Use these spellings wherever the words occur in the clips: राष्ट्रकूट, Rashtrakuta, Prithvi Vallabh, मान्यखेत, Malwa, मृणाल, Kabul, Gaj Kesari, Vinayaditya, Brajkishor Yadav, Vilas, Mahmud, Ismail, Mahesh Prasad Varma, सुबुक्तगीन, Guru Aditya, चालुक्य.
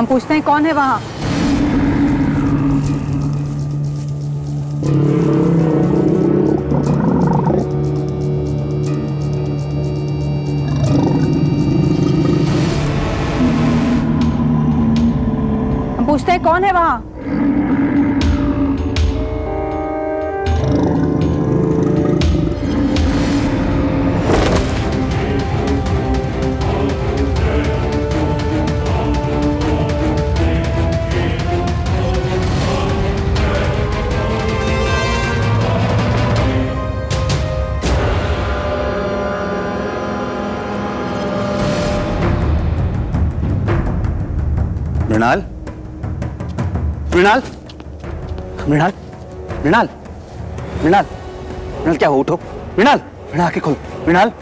हम पूछते हैं कौन है वहाँ। हम पूछते हैं कौन है वहाँ। मृणाल, मृणाल, मृणाल, मृणाल, मृणाल, मृणाल क्या हो, उठो मृणाल, मृणाल आंखें खोलो मृणाल।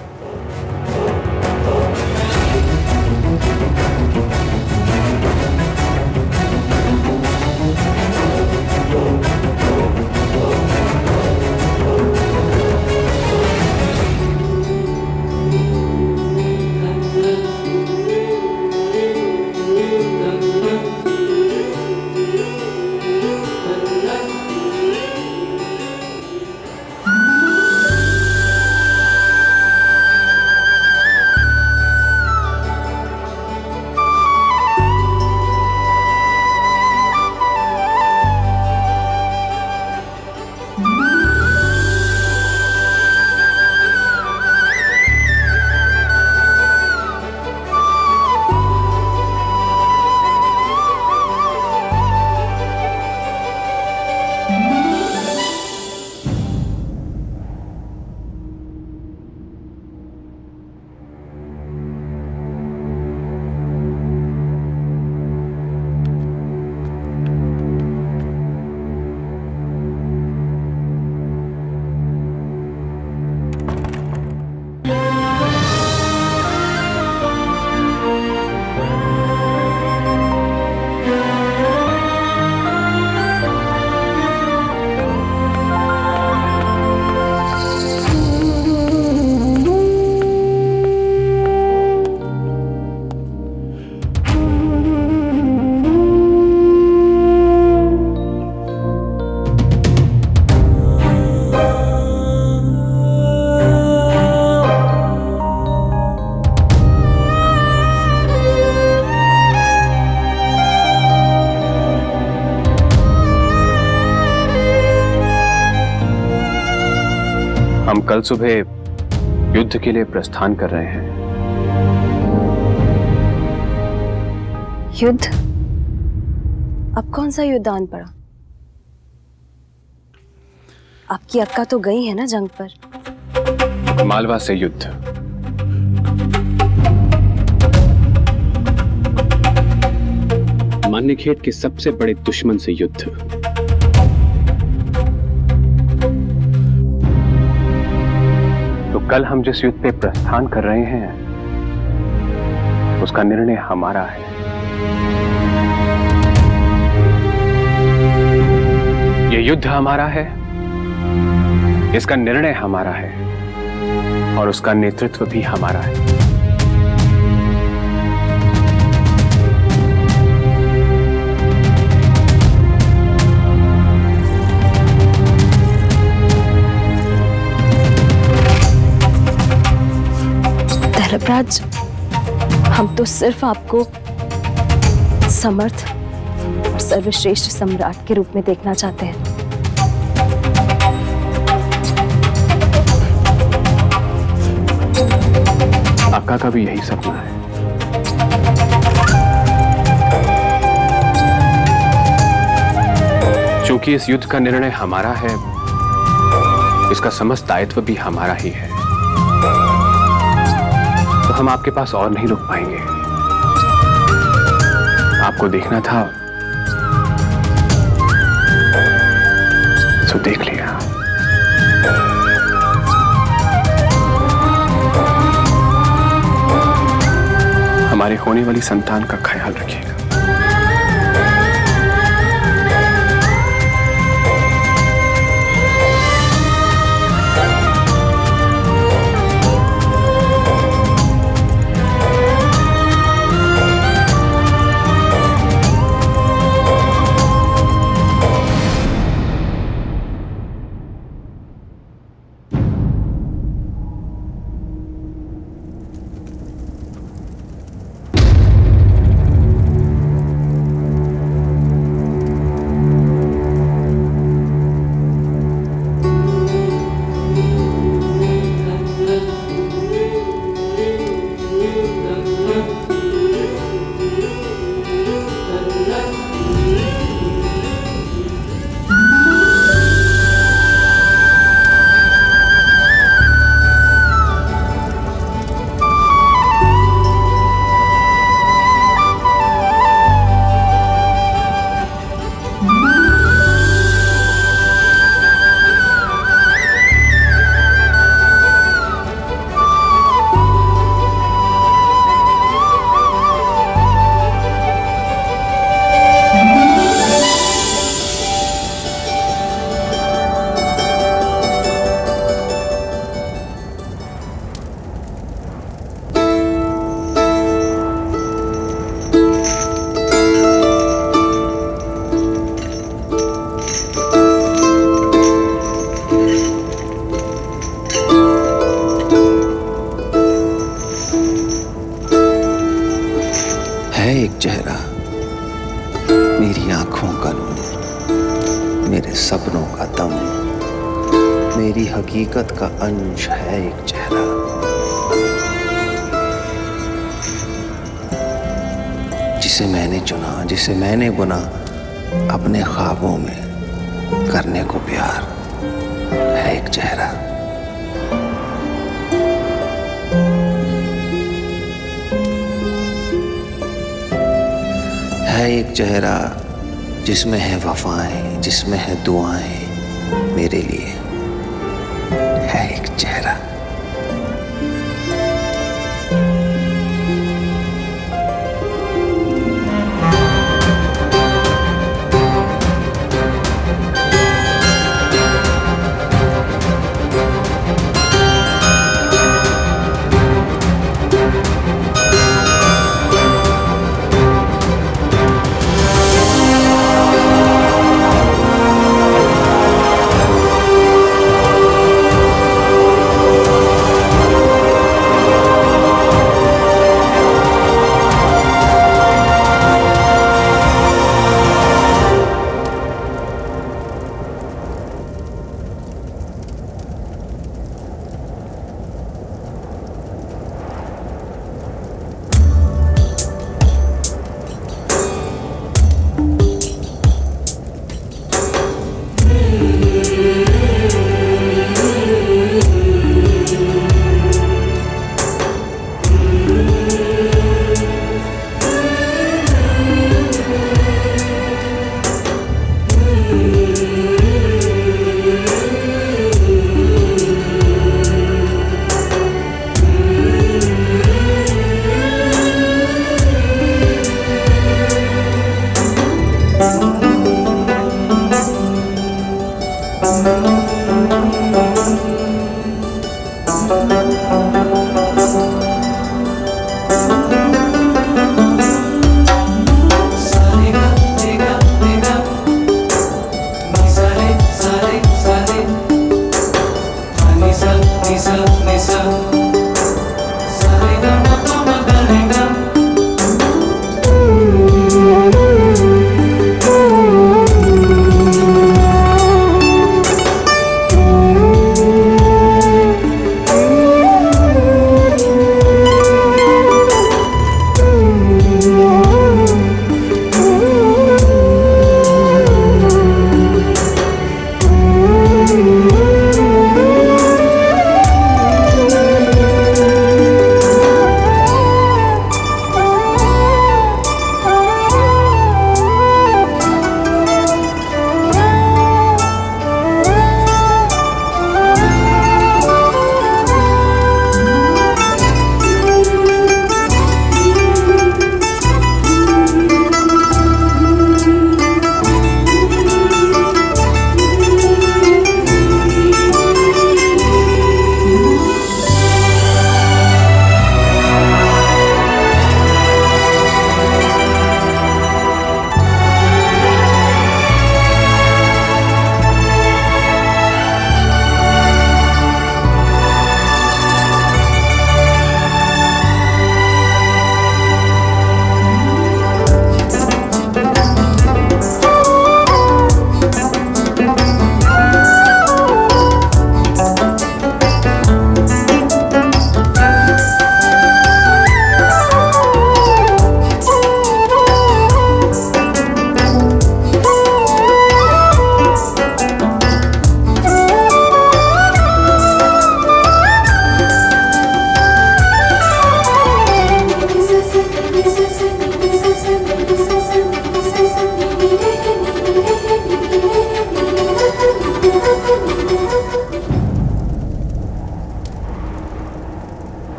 कल सुबह युद्ध के लिए प्रस्थान कर रहे हैं। युद्ध? अब कौन सा युद्धान पड़ा? आपकी अक्का तो गई है ना जंग पर। मालवा से युद्ध। मान्यखेत के सबसे बड़े दुश्मन से युद्ध। कल हम जिस युद्ध पे प्रस्थान कर रहे हैं उसका निर्णय हमारा है। ये युद्ध हमारा है, इसका निर्णय हमारा है और उसका नेतृत्व भी हमारा है। राज, हम तो सिर्फ आपको समर्थ और सर्वश्रेष्ठ सम्राट के रूप में देखना चाहते हैं। आका का भी यही सपना है। क्योंकि इस युद्ध का निर्णय हमारा है, इसका समस्त दायित्व भी हमारा ही है, तो हम आपके पास और नहीं रुक पाएंगे। आपको देखना था सो देख लिया। हमारे होने वाली संतान का ख्याल रखिएगा। है एक चेहरा, मेरी आंखों का नूर, मेरे सपनों का दम, मेरी हकीकत का अंश है एक चेहरा। जिसे मैंने चुना, जिसे मैंने बुना, अपने ख्वाबों में करने को प्यार है एक चेहरा। है एक चेहरा जिसमें है वफाएं, जिसमें है दुआएं मेरे लिए, है एक चेहरा।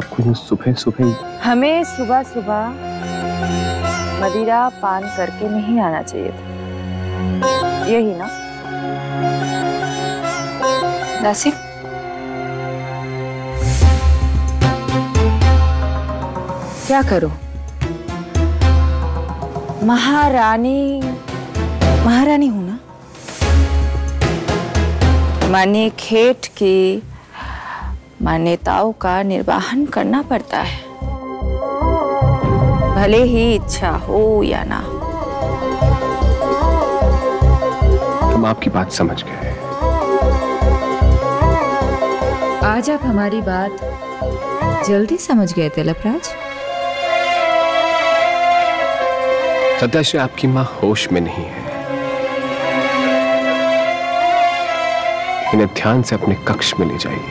आपको सुबह सुबह हमें सुबह सुबह मदिरा पान करके नहीं आना चाहिए था, यही ना दासी? क्या करो महारानी, महारानी हूं ना, माने खेत की मान्यताओं का निर्वाहन करना पड़ता है, भले ही इच्छा हो या ना। हम आपकी बात समझ गए। आज आप हमारी बात जल्दी समझ गए तिलकराज। सत्याश्रय आपकी माँ होश में नहीं है, इन्हें ध्यान से अपने कक्ष में ले जाइए।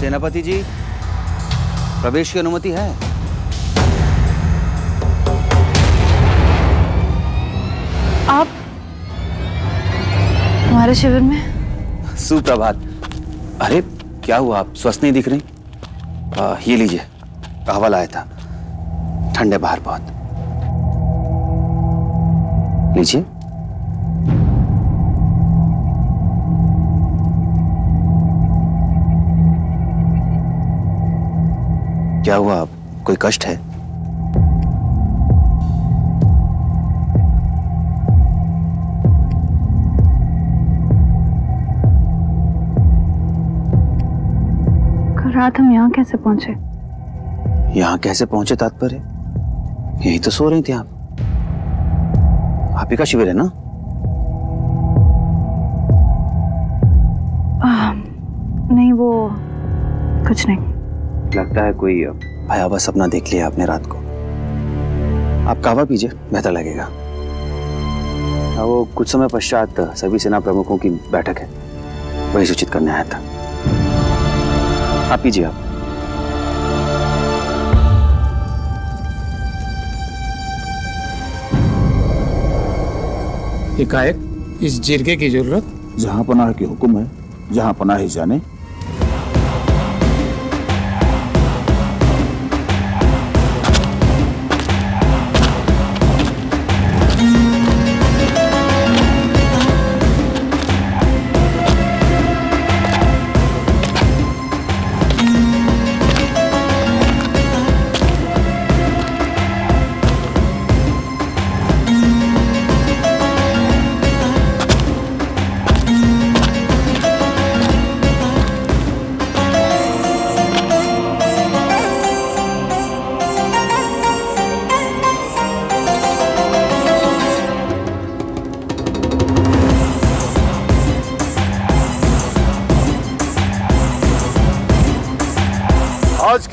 सेनापति जी, प्रवेश की अनुमति है? आप हमारे शिविर में? सुप्रभात। अरे क्या हुआ, आप स्वस्थ नहीं दिख रही? ये लीजिए, हवा आया था, ठंडे बाहर बहुत। लीजिए। क्या हुआ, आप कोई कष्ट है? कल रात हम यहाँ कैसे पहुंचे? यहाँ कैसे पहुंचे तात्पर्य? यही तो सो रही थी आप ही का शिविर है ना? नहीं, वो कुछ नहीं। लगता है कोई भयावह सपना देख लिया आपने रात को। आप कावा पीजिए, बेहतर लगेगा। वो कुछ समय पश्चात सभी सेना प्रमुखों की बैठक है, वही सूचित करने आया था। आप पीजिए। आप एकाएक इस जिरगे की जरूरत? जहां पनाह की हुक्म है, जहां पनाह ही जाने।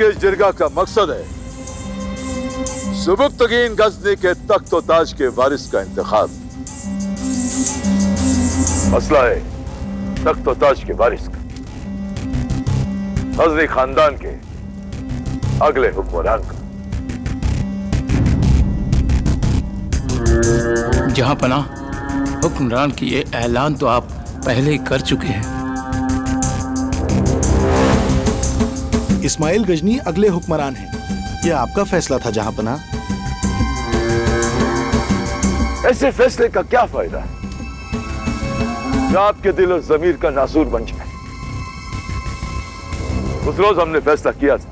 इस जिरगा का मकसद है सुबुक्तगीन गजनी के तख्त और ताज के वारिस का इंतखाब। मसला है तख्त और ताज के वारिस का, गजनी खानदान के अगले हुक्मरान का। जहां पना हुक्मरान की ये ऐलान तो आप पहले ही कर चुके हैं। इस्माइल गजनी अगले हुक्मरान हैं। यह आपका फैसला था जहां पना। ऐसे फैसले का क्या फायदा है? आपके दिल और जमीर का नासूर बन जाए। उस रोज हमने फैसला किया था,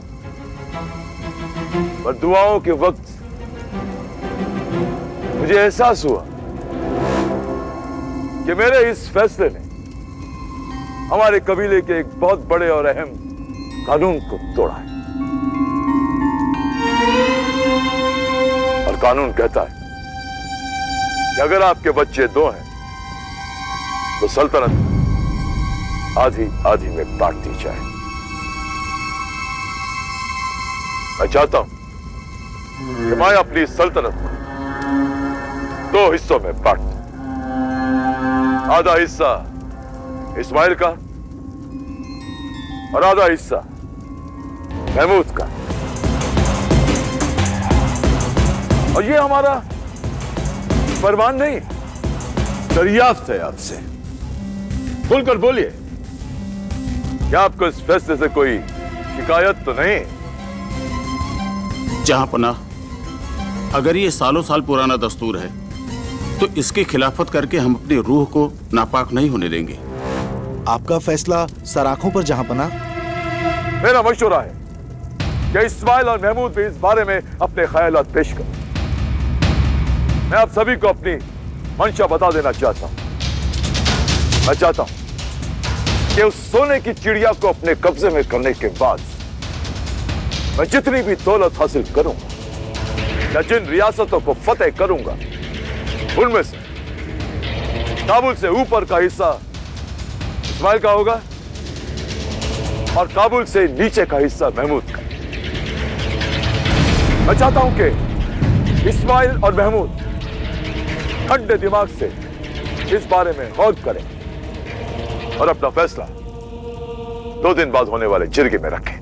पर दुआओं के वक्त मुझे एहसास हुआ कि मेरे इस फैसले ने हमारे कबीले के एक बहुत बड़े और अहम कानून को तोड़ा है। और कानून कहता है कि अगर आपके बच्चे दो हैं तो सल्तनत आधी आधी में बांट दी जाए। मैं चाहता हूं कि मैं अपनी सल्तनत को दो हिस्सों में बांट दूं। आधा हिस्सा इस्माइल का और आधा हिस्सा महमूद का। और ये हमारा फरमान नहीं, दरियाफ्त है आपसे। खुलकर बोलिए, क्या आपको इस फैसले से कोई शिकायत तो नहीं? जहां पना, अगर ये सालों साल पुराना दस्तूर है तो इसकी खिलाफत करके हम अपनी रूह को नापाक नहीं होने देंगे। आपका फैसला सराखों पर जहां पना। मेरा मशवरा है कि इस्माइल और महमूद भी इस बारे में अपने ख्यालात पेश करें। मैं आप सभी को अपनी मंशा बता देना चाहता हूं। मैं चाहता हूं कि उस सोने की चिड़िया को अपने कब्जे में करने के बाद मैं जितनी भी दौलत हासिल करूंगा या जिन रियासतों को फतेह करूंगा, उनमें से काबुल से ऊपर का हिस्सा इस्माइल का होगा और काबुल से नीचे का हिस्सा महमूद का। मैं चाहता हूं कि इस्माइल और महमूद ठंडे दिमाग से इस बारे में गौर करें और अपना फैसला 2 दिन बाद होने वाले जिरगे में रखें।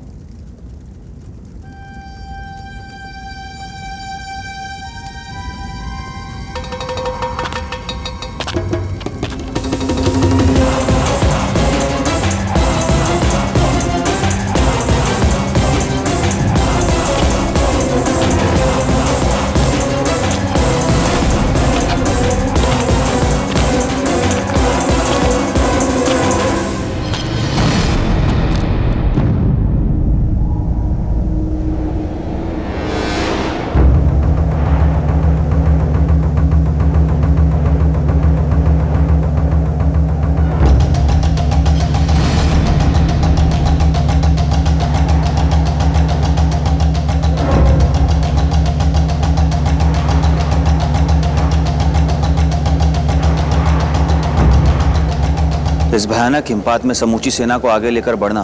इस भयानक हिमपात में समूची सेना को आगे लेकर बढ़ना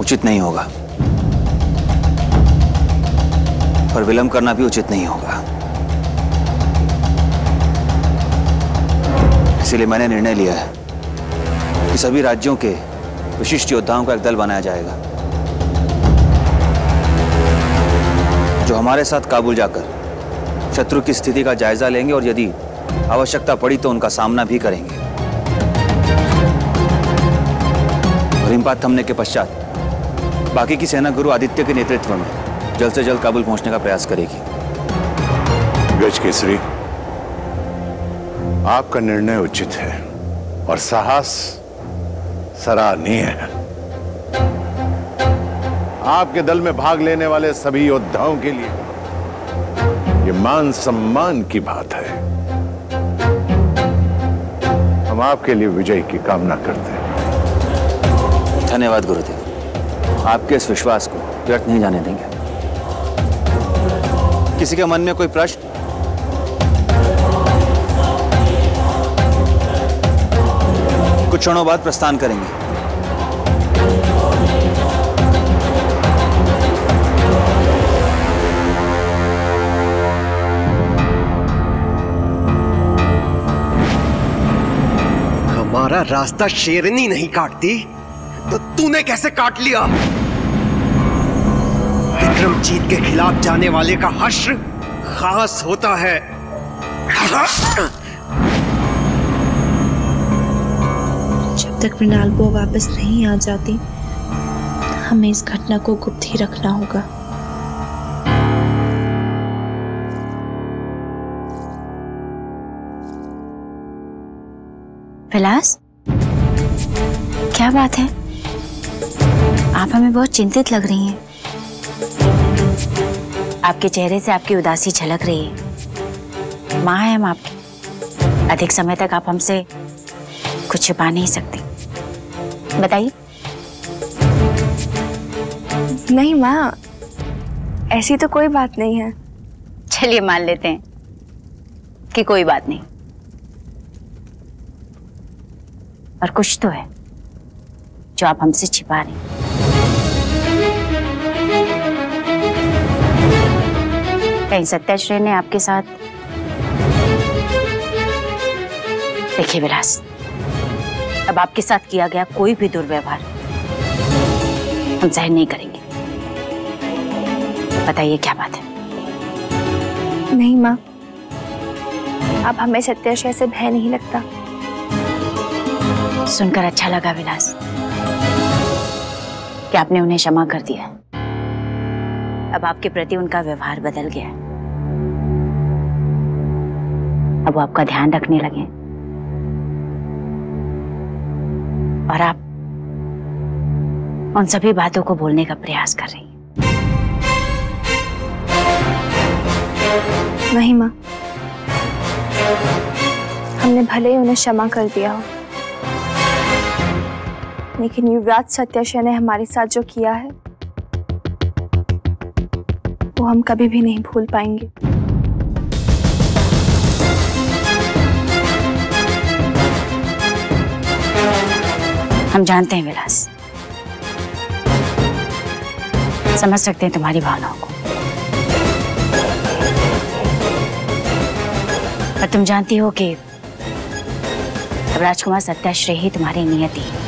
उचित नहीं होगा, पर विलंब करना भी उचित नहीं होगा। इसलिए मैंने निर्णय लिया है कि सभी राज्यों के विशिष्ट योद्धाओं का एक दल बनाया जाएगा, जो हमारे साथ काबुल जाकर शत्रु की स्थिति का जायजा लेंगे और यदि आवश्यकता पड़ी तो उनका सामना भी करेंगे। हिमपात थमने के पश्चात बाकी की सेना गुरु आदित्य के नेतृत्व में जल्द से जल्द काबुल पहुंचने का प्रयास करेगी। गज केसरी, आपका निर्णय उचित है और साहस सराहनीय है। आपके दल में भाग लेने वाले सभी योद्धाओं के लिए ये मान सम्मान की बात है। हम आपके लिए विजय की कामना करते हैं। धन्यवाद गुरुदेव, आपके इस विश्वास को व्यर्थ नहीं जाने देंगे। किसी के मन में कोई प्रश्न? कुछ क्षणों बाद प्रस्थान करेंगे। हमारा रास्ता शेरनी नहीं काटती तो तूने कैसे काट लिया? विक्रमजीत के खिलाफ जाने वाले का हश्र खास होता है। जब तक मृणाल बुआ वापस नहीं आ जाती हमें इस घटना को गुप्त ही रखना होगा। विलास, क्या बात है? आप हमें बहुत चिंतित लग रही हैं। आपके चेहरे से आपकी उदासी झलक रही है। माँ है हम आपकी, अधिक समय तक आप हमसे कुछ छिपा नहीं सकती। बताइए। नहीं माँ, ऐसी तो कोई बात नहीं है। चलिए मान लेते हैं कि कोई बात नहीं, पर कुछ तो है जो आप हमसे छिपा रहे हैं। कहीं सत्याश्रय ने आपके साथ? देखिए विलास, अब आपके साथ किया गया कोई भी दुर्व्यवहार हम सहन नहीं करेंगे। बताइए क्या बात है? नहीं माँ, अब हमें सत्याश्रय से भय नहीं लगता। सुनकर अच्छा लगा विलास कि आपने उन्हें क्षमा कर दिया। अब आपके प्रति उनका व्यवहार बदल गया है। अब वो आपका ध्यान रखने लगे और आप उन सभी बातों को बोलने का प्रयास कर रही हैं। नहीं माँ, हमने भले ही उन्हें क्षमा कर दिया हो, लेकिन युवराज सत्याश्रय ने हमारे साथ जो किया है वो हम कभी भी नहीं भूल पाएंगे। हम जानते हैं विलास, समझ सकते हैं तुम्हारी भावनाओं को, पर तुम जानती हो कि राजकुमार सत्याश्रय ही तुम्हारी नियति है।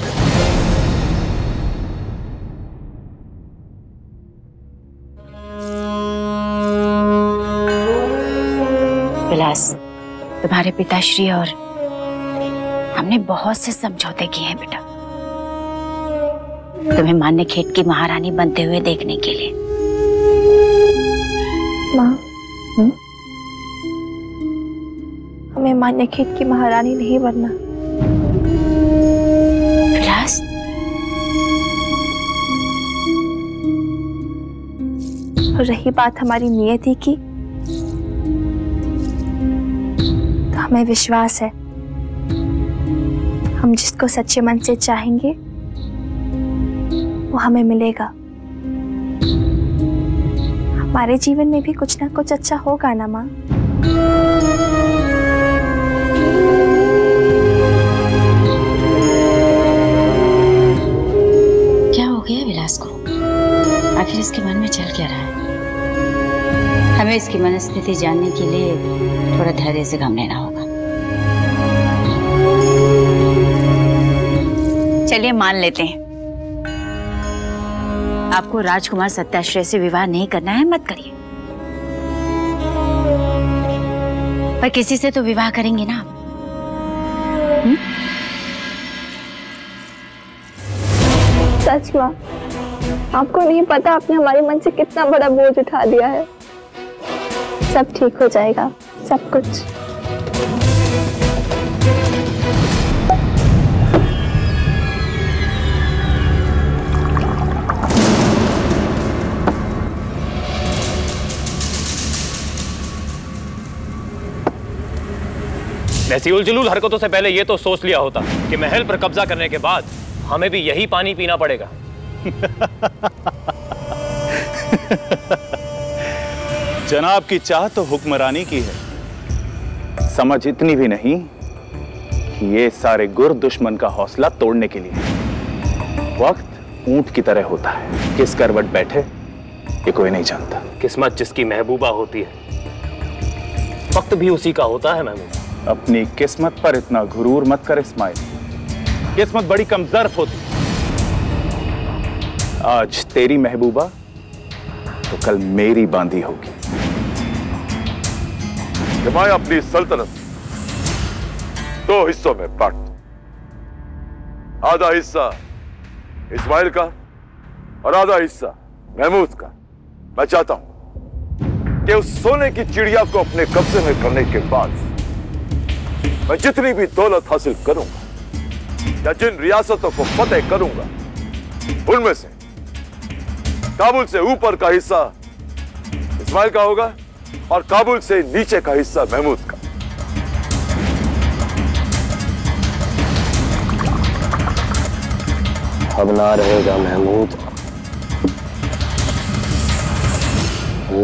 तुम्हारे पिताश्री और हमने बहुत से समझौते किए हैं बेटा, तुम्हें मान्यखेत की महारानी बनते हुए देखने के लिए। माँ, हमें मान्यखेत की महारानी नहीं बनना। विलास, और रही बात हमारी नियति की, हमें विश्वास है हम जिसको सच्चे मन से चाहेंगे वो हमें मिलेगा। हमारे जीवन में भी कुछ ना कुछ अच्छा होगा ना माँ? क्या हो गया विलास को? आखिर इसके मन में चल क्या रहा है? हमें इसकी मनस्थिति जानने के लिए थोड़ा धैर्य से काम लेना होगा। चलिए मान लेते हैं आपको राजकुमार सत्याश्रय से विवाह नहीं करना है, मत करिए, पर किसी से तो विवाह करेंगे ना आप? सच माँ, आपको नहीं पता आपने हमारे मन से कितना बड़ा बोझ उठा दिया है। सब ठीक हो जाएगा, सब कुछ। ऐसी उलझुल हरकतों से पहले ये तो सोच लिया होता कि महल पर कब्जा करने के बाद हमें भी यही पानी पीना पड़ेगा। जनाब की चाह तो हुक्मरानी की है, समझ इतनी भी नहीं कि ये सारे गुर दुश्मन का हौसला तोड़ने के लिए। वक्त ऊंट की तरह होता है, किस करवट बैठे ये कोई नहीं जानता। किस्मत जिसकी महबूबा होती है वक्त भी उसी का होता है। महबूबा, अपनी किस्मत पर इतना गुरूर मत कर इस्माइल, किस्मत बड़ी कमजर्फ होती। आज तेरी महबूबा तो कल मेरी बांधी होगी। मैं अपनी सल्तनत दो हिस्सों में बांट दूं। आधा हिस्सा इस्माइल का और आधा हिस्सा महमूद का। मैं चाहता हूं कि उस सोने की चिड़िया को अपने कब्जे में करने के बाद मैं जितनी भी दौलत हासिल करूंगा या जिन रियासतों को फतेह करूंगा, उनमें से काबुल से ऊपर का हिस्सा इस्माइल का होगा और काबुल से नीचे का हिस्सा महमूद का। अब ना रहेगा महमूद,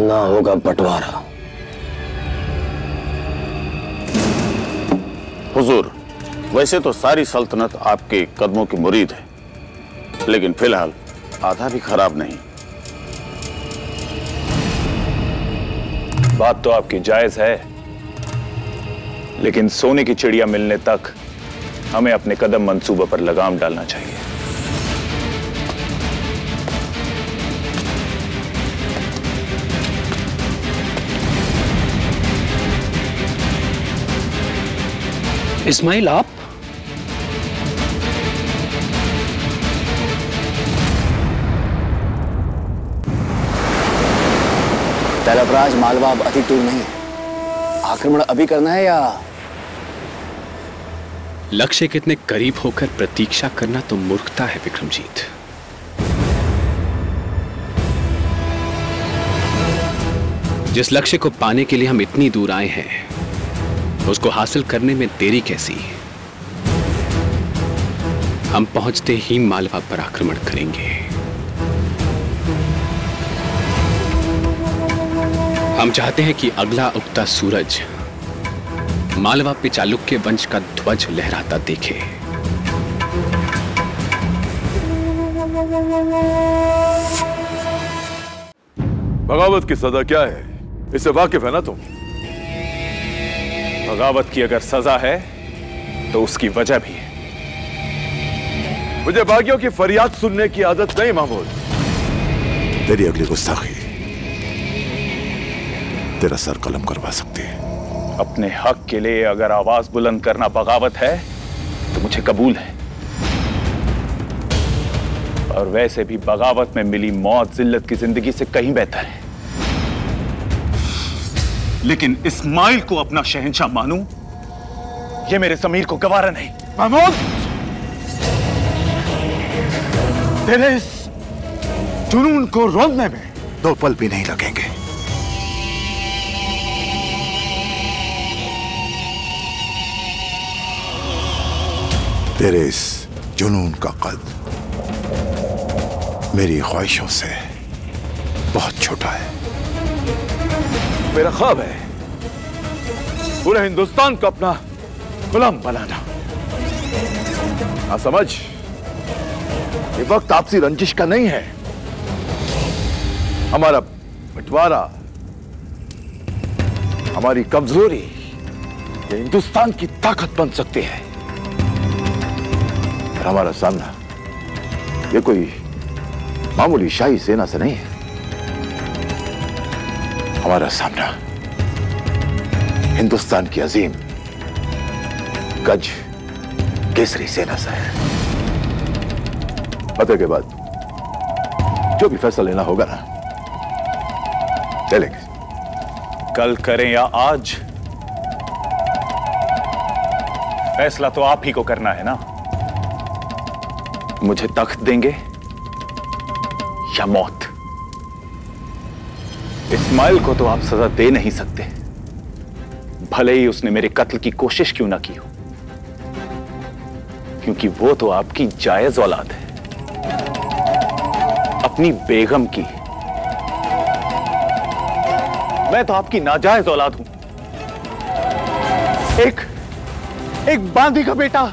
ना होगा बंटवारा। हुजूर, वैसे तो सारी सल्तनत आपके कदमों की मुरीद है, लेकिन फिलहाल आधा भी खराब नहीं। बात तो आपकी जायज है, लेकिन सोने की चिड़िया मिलने तक हमें अपने कदम मंसूबे पर लगाम डालना चाहिए। इस्माइल, आप तलबराज मालवा अब अति दूर नहीं, आक्रमण अभी करना है या लक्ष्य कितने करीब होकर प्रतीक्षा करना तो मूर्खता है विक्रमजीत। जिस लक्ष्य को पाने के लिए हम इतनी दूर आए हैं, उसको हासिल करने में देरी कैसी? हम पहुंचते ही मालवा पर आक्रमण करेंगे। हम चाहते हैं कि अगला उगता सूरज मालवा पे चालुक्य वंश का ध्वज लहराता देखे। बगावत की सजा क्या है, इससे वाकिफ है ना तुम? बगावत की अगर सजा है तो उसकी वजह भी है। मुझे बागियों की फरियाद सुनने की आदत नहीं महमूद। तेरी अगली गुस्ताखी तेरा सर कलम करवा सकते हैं। अपने हक के लिए अगर आवाज बुलंद करना बगावत है तो मुझे कबूल है। और वैसे भी बगावत में मिली मौत जिल्लत की जिंदगी से कहीं बेहतर है। लेकिन इस्माइल को अपना शहंशाह मानूं, यह मेरे ज़मीर को गवारा नहीं। महमूद, तेरे इस जुनून को रोकने में दो पल भी नहीं लगेंगे। तेरे इस जुनून का कद मेरी ख्वाहिशों से बहुत छोटा है। मेरा ख्वाब है पूरे हिंदुस्तान को अपना गुलाम बनाना। ना समझ, ये वक्त आपसी रंजिश का नहीं है। हमारा बंटवारा, हमारी कमजोरी ये हिंदुस्तान की ताकत बन सकती है। हमारा सामना ये कोई मामूली शाही सेना से नहीं है। हमारा सामना हिंदुस्तान की अजीम गज केसरी सेना से है। फतेह के बाद जो भी फैसला लेना होगा ना, ले लेंगे। कल करें या आज, फैसला तो आप ही को करना है ना। मुझे तख्त देंगे या मौत? इस्माइल को तो आप सजा दे नहीं सकते, भले ही उसने मेरे कत्ल की कोशिश क्यों ना की हो, क्योंकि वो तो आपकी जायज औलाद है, अपनी बेगम की। मैं तो आपकी नाजायज औलाद हूं, एक बांदी का बेटा।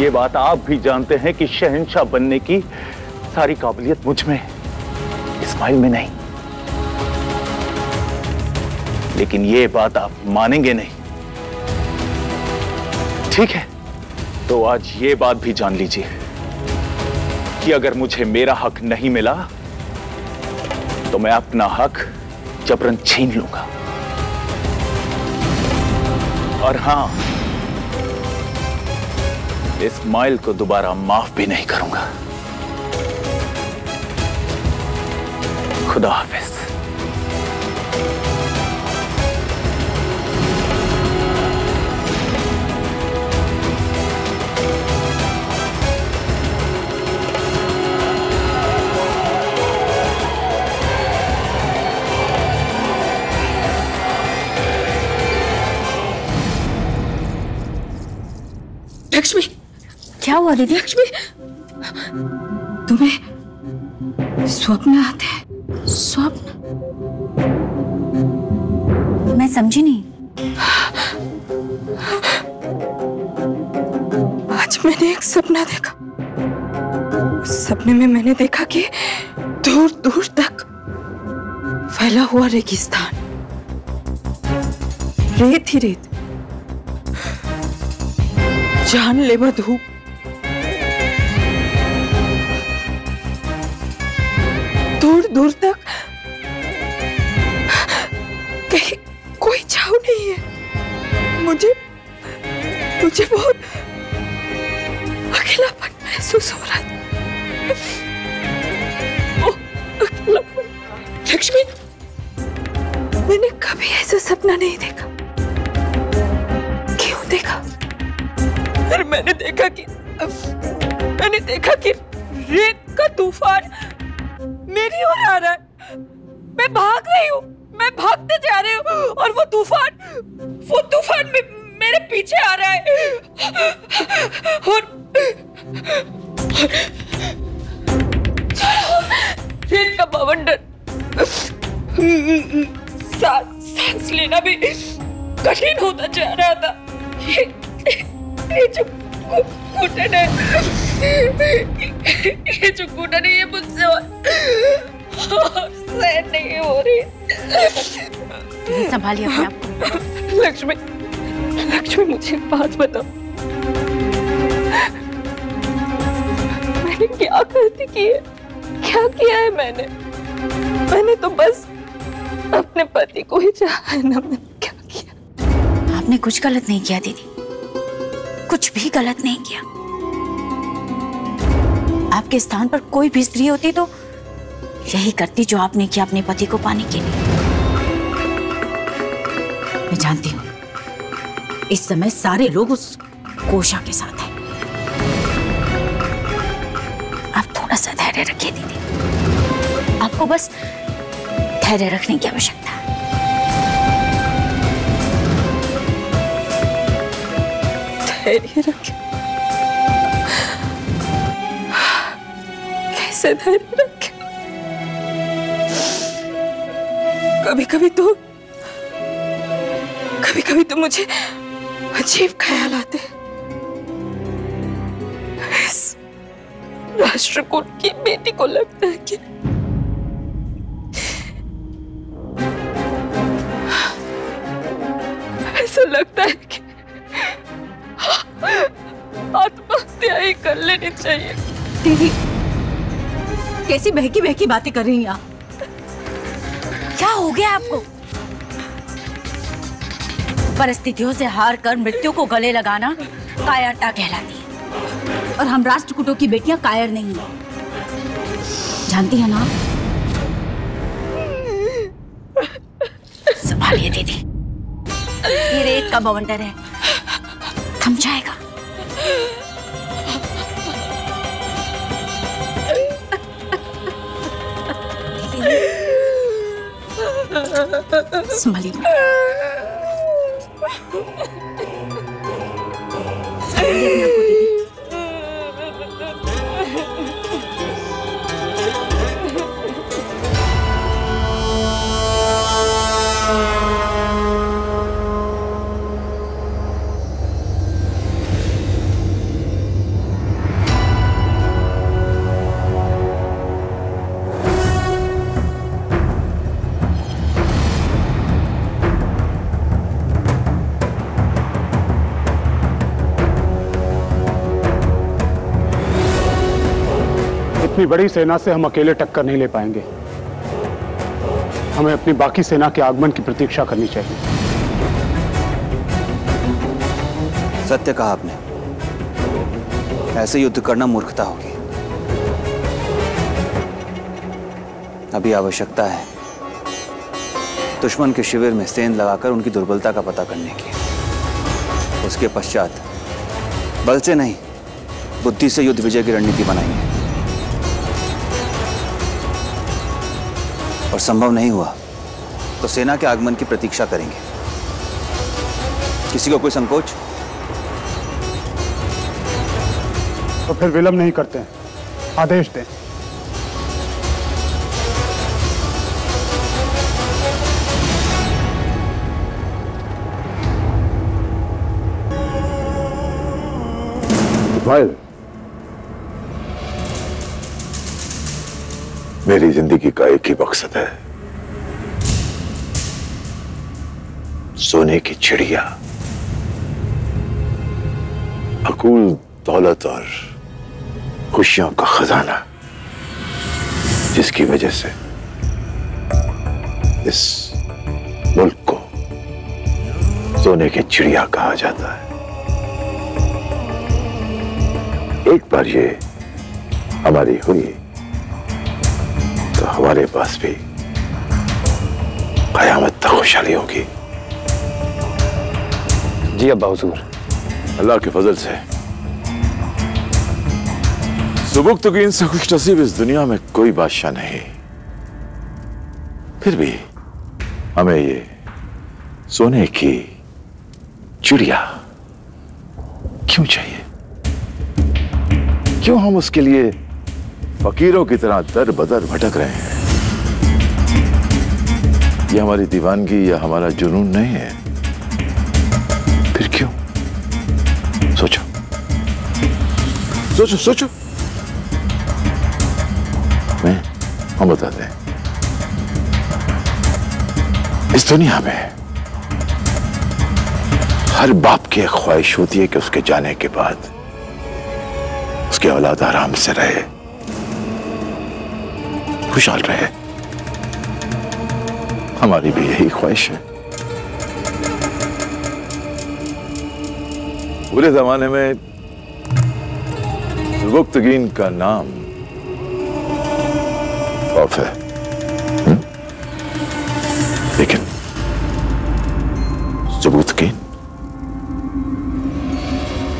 ये बात आप भी जानते हैं कि शहंशाह बनने की सारी काबिलियत मुझ में, इस्माइल में नहीं। लेकिन ये बात आप मानेंगे नहीं। ठीक है, तो आज ये बात भी जान लीजिए कि अगर मुझे मेरा हक नहीं मिला तो मैं अपना हक जबरन छीन लूंगा। और हां, इस्माइल को दोबारा माफ भी नहीं करूंगा। खुदा हाफिज। लक्ष्मी, क्या हुआ दीदी? लक्ष्मी, तुम्हें स्वप्न आते हैं? स्वप्न? मैं समझी नहीं। आज मैंने एक सपना देखा। उस सपने में मैंने देखा कि दूर दूर तक फैला हुआ रेगिस्तान, रेत ही रेत, जानलेवा धूप, दूर दूर तक कहीं कोई छाव नहीं है। मुझे बहुत अकेलापन महसूस हो रहा है। अकेलापन। लक्ष्मी, मैंने कभी ऐसा सपना नहीं देखा। क्यों देखा? पर मैंने देखा कि रेत का तूफान मेरी ओर आ रहा है। मैं भाग रही हूँ, मैं भागते जा रही हूँ, और वो तूफान मेरे पीछे आ रहा है। और रेत का बवंडर, सांस लेना भी कठिन होता जा रहा था। ये जो घुटन है ये मुझसे सहन नहीं हो रही। संभालिए अपने आप। लक्ष्मी, मुझे बात बताओ, मैंने क्या गलती की है? क्या किया है मैंने? मैंने तो बस अपने पति को ही चाहा है ना। मैंने क्या किया? आपने कुछ गलत नहीं किया दीदी, कुछ भी गलत नहीं किया। आपके स्थान पर कोई भी स्त्री होती तो यही करती जो आपने किया अपने पति को पाने के लिए। मैं जानती हूँ इस समय सारे लोग उस कोशा के साथ हैं। आप थोड़ा सा धैर्य रखिए दीदी, आपको बस धैर्य रखने की आवश्यकता है। कैसे धैर्य रखे? कभी कभी तो मुझे अजीब ख्याल आते। इस राष्ट्रकूट की बेटी को लगता है कि ऐसा लगता है कि आत्महत्या ही कर लेनी चाहिए। दीदी, कैसी बहकी बहकी बातें कर रही हैं आप? क्या हो गया आपको? परिस्थितियों से हार कर मृत्यु को गले लगाना कायरता कहलाती है, और हम राष्ट्रकूटों की बेटियां कायर नहीं हैं। जानती है ना? संभालिए दीदी, ये रेत का बवंडर है, थम जाएगा। संभालिए। इतनी बड़ी सेना से हम अकेले टक्कर नहीं ले पाएंगे। हमें अपनी बाकी सेना के आगमन की प्रतीक्षा करनी चाहिए। सत्य कहा आपने, ऐसे युद्ध करना मूर्खता होगी। अभी आवश्यकता है दुश्मन के शिविर में सेंध लगाकर उनकी दुर्बलता का पता करने की। उसके पश्चात बल से नहीं, बुद्धि से युद्ध विजय की रणनीति बनाएंगे। और संभव नहीं हुआ तो सेना के आगमन की प्रतीक्षा करेंगे। किसी को कोई संकोच? तो फिर विलंब नहीं करते हैं, आदेश दें। इस्माइल, मेरी जिंदगी का एक ही मकसद है, सोने की चिड़िया, अकूल दौलत और खुशियों का खजाना, जिसकी वजह से इस मुल्क को सोने की चिड़िया कहा जाता है। एक बार ये हमारी हुई तो हमारे पास भी कयामत तक खुशहाली होगी। जी अब्बा हुजूर। अल्लाह के फजल से सुबुक्तगीन से खुश नसीब इस दुनिया में कोई बादशाह नहीं। फिर भी हमें ये सोने की चिड़िया क्यों चाहिए? क्यों हम उसके लिए फकीरों की तरह दर बदर भटक रहे हैं? यह हमारी दीवानगी या हमारा जुनून नहीं है, फिर क्यों? सोचो सोचो सोचो। मैं हम बताते हैं। इस दुनिया में हर बाप की एक ख्वाहिश होती है कि उसके जाने के बाद उसकी औलाद आराम से रहे, खुशहाल रहे। हमारी भी यही ख्वाहिश है। पूरे जमाने में सुबुक्तगीन का नाम खौफ है, लेकिन सुबुक्तगीन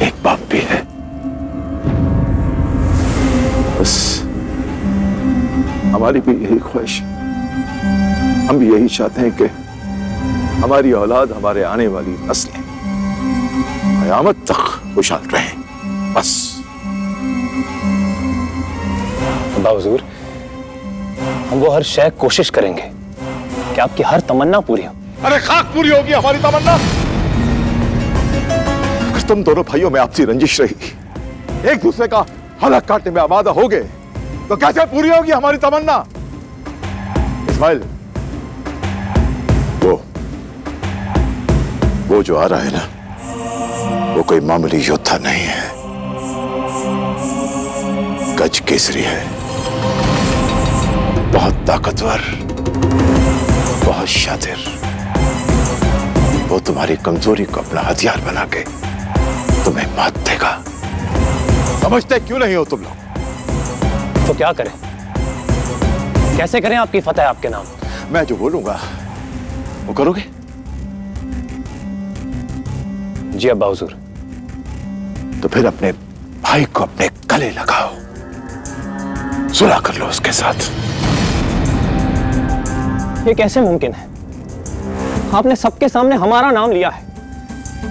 एक बाप भी है। बस हमारी भी यही ख्वाहिश, हम भी यही चाहते हैं कि हमारी औलाद, हमारे आने वाली नस्लें कयामत तक खुशहाल रहें। बस अब्बा हुजूर, हम वो हर शय कोशिश करेंगे कि आपकी हर तमन्ना पूरी हो। अरे खाक पूरी होगी हमारी तमन्ना। अगर तुम दोनों भाइयों में आपसी रंजिश रही, एक दूसरे का हलक काटने में आमादा हो गए, तो कैसे पूरी होगी हमारी तमन्ना? इस्माइल, वो जो आ रहा है ना, वो कोई मामूली योद्धा नहीं है, गज केसरी है। बहुत ताकतवर, बहुत शातिर। वो तुम्हारी कमजोरी को अपना हथियार बना के तुम्हें मात देगा। समझते क्यों नहीं हो तुम लोग? तो क्या करें, कैसे करें आपकी फतेह आपके नाम? मैं जो बोलूंगा वो करोगे? जी अब्बा हुजूर। तो फिर अपने भाई को अपने गले लगाओ, सुलह कर लो उसके साथ। ये कैसे मुमकिन है? आपने सबके सामने हमारा नाम लिया है,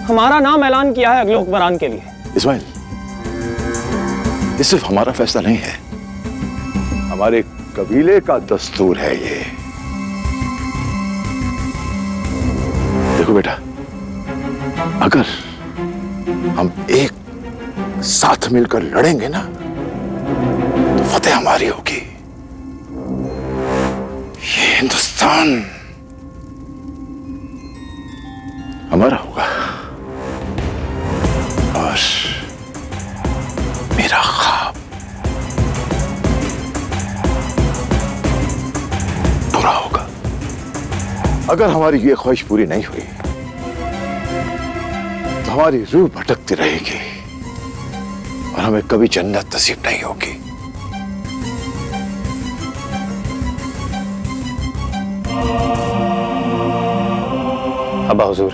हमारा नाम ऐलान किया है अगले हुक्मरान के लिए। इस्माइल, ये सिर्फ हमारा फैसला नहीं है, हमारे कबीले का दस्तूर है ये। देखो बेटा, अगर हम एक साथ मिलकर लड़ेंगे ना, तो फतेह हमारी होगी। ये हिंदुस्तान हमारा होगा। और मेरा ख्वाब होगा। अगर हमारी ये ख्वाहिश पूरी नहीं हुई तो हमारी रूह भटकती रहेगी और हमें कभी जन्नत नसीब नहीं होगी। अब्बा हुजूर,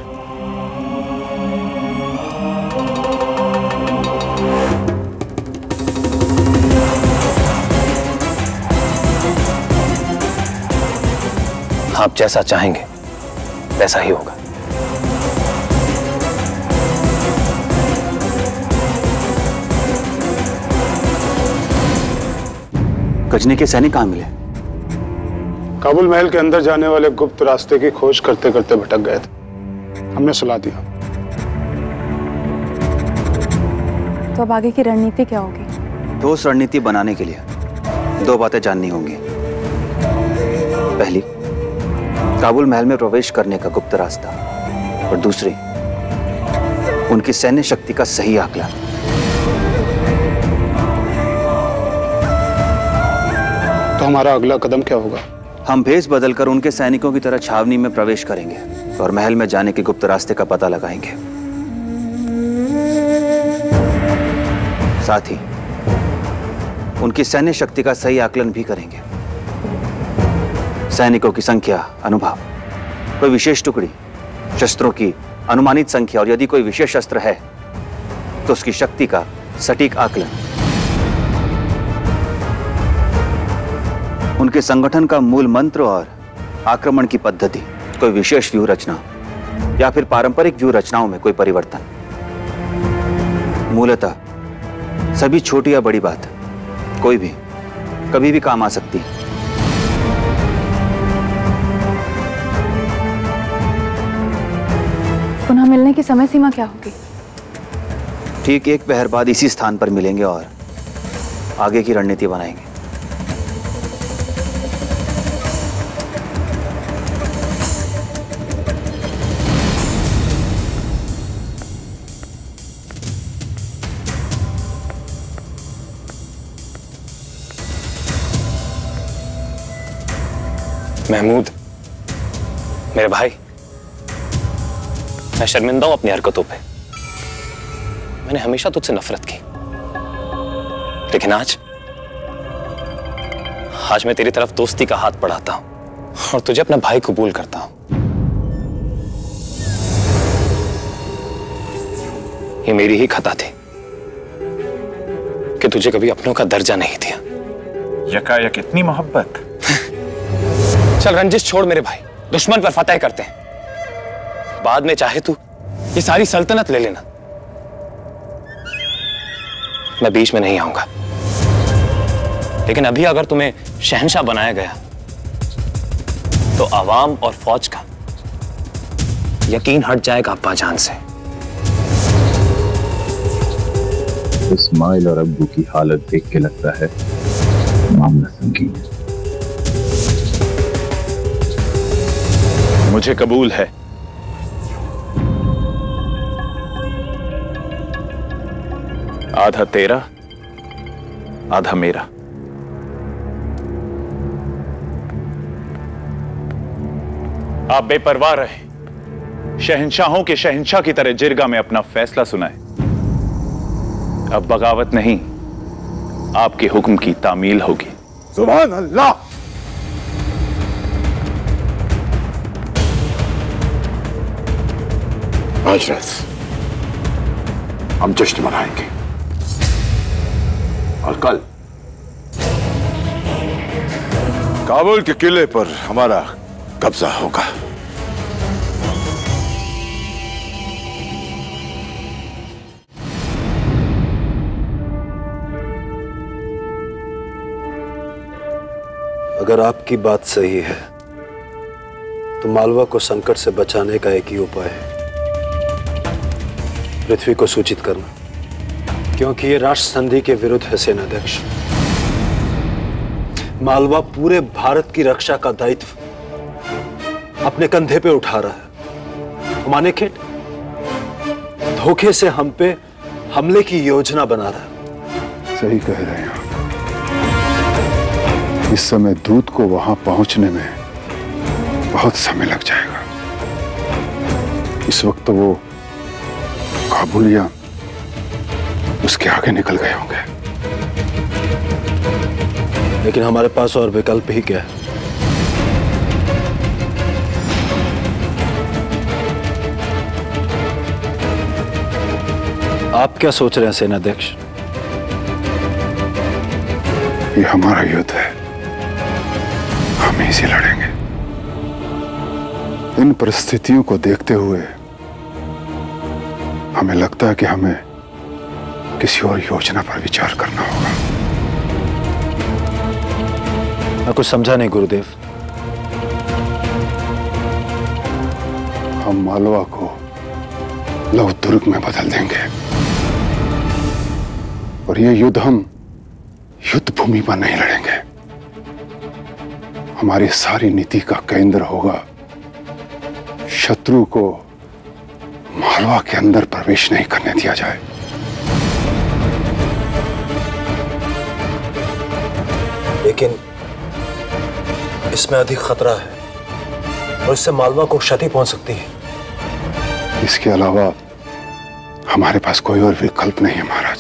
आप जैसा चाहेंगे वैसा ही होगा। गजनी के सैनिक कहां मिले? काबुल महल के अंदर जाने वाले गुप्त रास्ते की खोज करते करते भटक गए थे, हमने सुला दिया। तो अब आगे की रणनीति क्या होगी? ठोस रणनीति बनाने के लिए दो बातें जाननी होंगी। पहली, काबुल महल में प्रवेश करने का गुप्त रास्ता, और दूसरी, उनकी सैन्य शक्ति का सही आकलन। तो हमारा अगला कदम क्या होगा? हम भेष बदलकर उनके सैनिकों की तरह छावनी में प्रवेश करेंगे और महल में जाने के गुप्त रास्ते का पता लगाएंगे। साथ ही उनकी सैन्य शक्ति का सही आकलन भी करेंगे। सैनिकों की संख्या, अनुभव, कोई विशेष टुकड़ी, शस्त्रों की अनुमानित संख्या, और यदि कोई विशेष शस्त्र है तो उसकी शक्ति का सटीक आकलन। उनके संगठन का मूल मंत्र और आक्रमण की पद्धति, कोई विशेष व्यूह रचना या फिर पारंपरिक व्यूह रचनाओं में कोई परिवर्तन। मूलतः सभी छोटी या बड़ी बात, कोई भी कभी भी काम आ सकती है। पुनः मिलने की समय सीमा क्या होगी? ठीक एक पहर बाद इसी स्थान पर मिलेंगे और आगे की रणनीति बनाएंगे। महमूद, मेरे भाई, मैं शर्मिंदा हूं अपनी हरकतों पे। मैंने हमेशा तुझसे नफरत की, लेकिन आज मैं तेरी तरफ दोस्ती का हाथ बढ़ाता हूं और तुझे अपना भाई कबूल करता हूं। ये मेरी ही खता थी कि तुझे कभी अपनों का दर्जा नहीं दिया। यकायक इतनी मोहब्बत। चल रंजिश छोड़ मेरे भाई, दुश्मन पर फतेह करते हैं। बाद में चाहे तू ये सारी सल्तनत ले लेना, मैं बीच में नहीं आऊंगा। लेकिन अभी अगर तुम्हें शहंशाह बनाया गया तो आवाम और फौज का यकीन हट जाएगा अब्बा जान से। इस्माइल और अब्बू की हालत देख के लगता है मामला संगीन है। मुझे कबूल है, आधा तेरा, आधा मेरा। आप बेपरवाह रहे, शहंशाहों के शहंशाह की तरह जिरगा में अपना फैसला सुनाए। अब बगावत नहीं, आपके हुक्म की तामील होगी। सुभान अल्लाह। आज रात हम जश्न मनाएंगे और कल काबुल के किले पर हमारा कब्जा होगा। अगर आपकी बात सही है तो मालवा को संकट से बचाने का एक ही उपाय है, पृथ्वी को सूचित करना, क्योंकि ये राष्ट्र संधि के विरुद्ध है। सेनाध्यक्ष, मालवा पूरे भारत की रक्षा का दायित्व अपने कंधे पे उठा रहा है। मानेखेट धोखे से हम पे हमले की योजना बना रहा है। सही कह रहे हैं आप। इस समय दूत को वहां पहुंचने में बहुत समय लग जाएगा। इस वक्त तो वो काबुल या उसके आगे निकल गए होंगे। लेकिन हमारे पास और विकल्प ही क्या है? आप क्या सोच रहे हैं सेनाध्यक्ष? ये हमारा युद्ध है, हम इसे लड़ेंगे। इन परिस्थितियों को देखते हुए हमें लगता है कि हमें किसी और योजना पर विचार करना होगा। मैं कुछ समझा नहीं गुरुदेव। हम मालवा को लव दुर्ग में बदल देंगे और ये युद्ध हम युद्ध भूमि पर नहीं लड़ेंगे। हमारी सारी नीति का केंद्र होगा शत्रु को मालवा के अंदर प्रवेश नहीं करने दिया जाए। लेकिन इसमें अधिक खतरा है और इससे मालवा को क्षति पहुंच सकती है। इसके अलावा हमारे पास कोई और विकल्प नहीं है महाराज।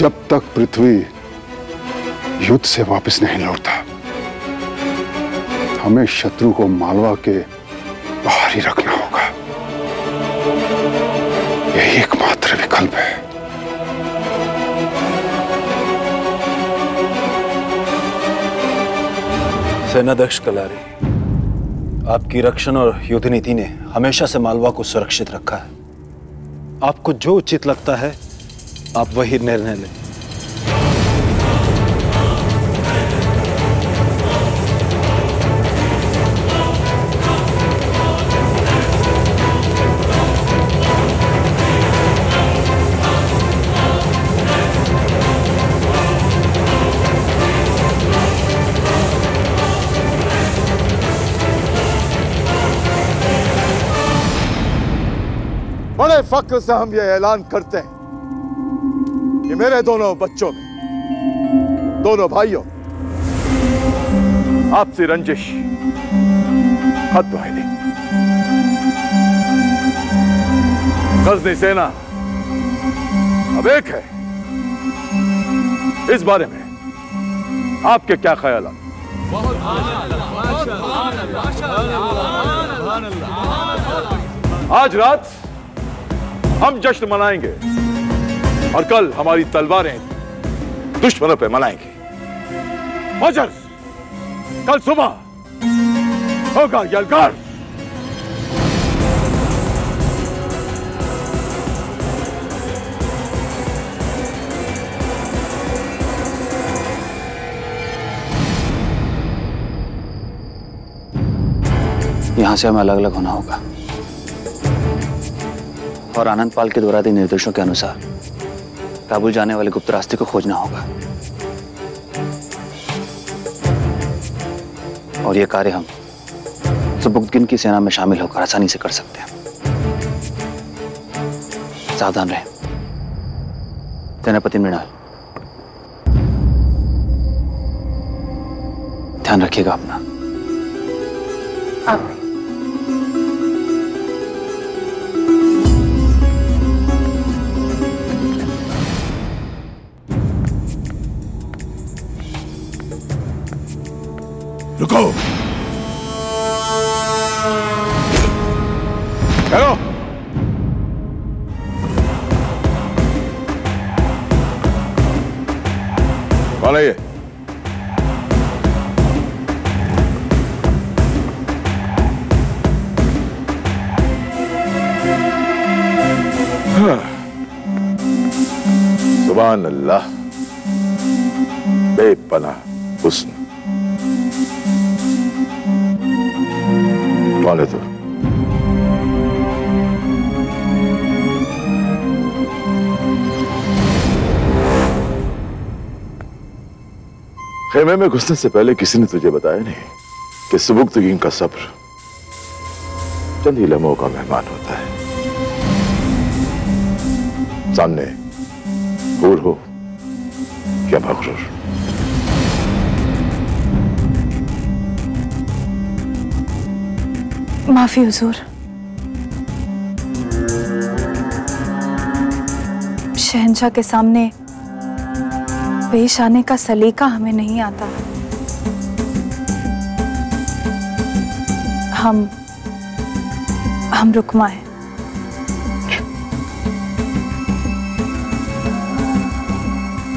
जब तक पृथ्वी युद्ध से वापस नहीं लौटता हमें शत्रु को मालवा के बाहर ही रखना होगा। यही एकमात्र विकल्प है। सेनाध्यक्ष कलारी, आपकी रक्षण और युद्ध नीति ने हमेशा से मालवा को सुरक्षित रखा है। आपको जो उचित लगता है आप वही निर्णय लें। बड़े फक्र से हम ये ऐलान करते हैं कि मेरे दोनों बच्चों में, दोनों भाइयों, आपसी रंजिश खत्म है। गजनी सेना अब एक है। इस बारे में आपके क्या ख्याल हैं? आज रात हम जश्न मनाएंगे और कल हमारी तलवारें दुश्मनों पे मनाएंगे। मगर कल सुबह होगा यलगार। यहां से हमें अलग अलग होना होगा और आनंदपाल के द्वारा दिए निर्देशों के अनुसार काबुल जाने वाले गुप्त रास्ते को खोजना होगा और यह कार्य हम सुबुक्तगिन की सेना में शामिल होकर आसानी से कर सकते हैं। सावधान रहें। सेनापति मृणाल, ध्यान रखिएगा अपना। रुको, हेलो, कौन है ये? सुभान अल्लाह, बेपनाह हुस्न। कौन है तू? खेमे में घुसने से पहले किसी ने तुझे बताया नहीं कि सुबुक्तगीन का सब्र चंद ही लम्हों का मेहमान होता है। सामने गूर हो क्या मगरूर, माफी हुजूर। शहंशाह के सामने पेश आने का सलीका हमें नहीं आता। हम रुकमा हैं।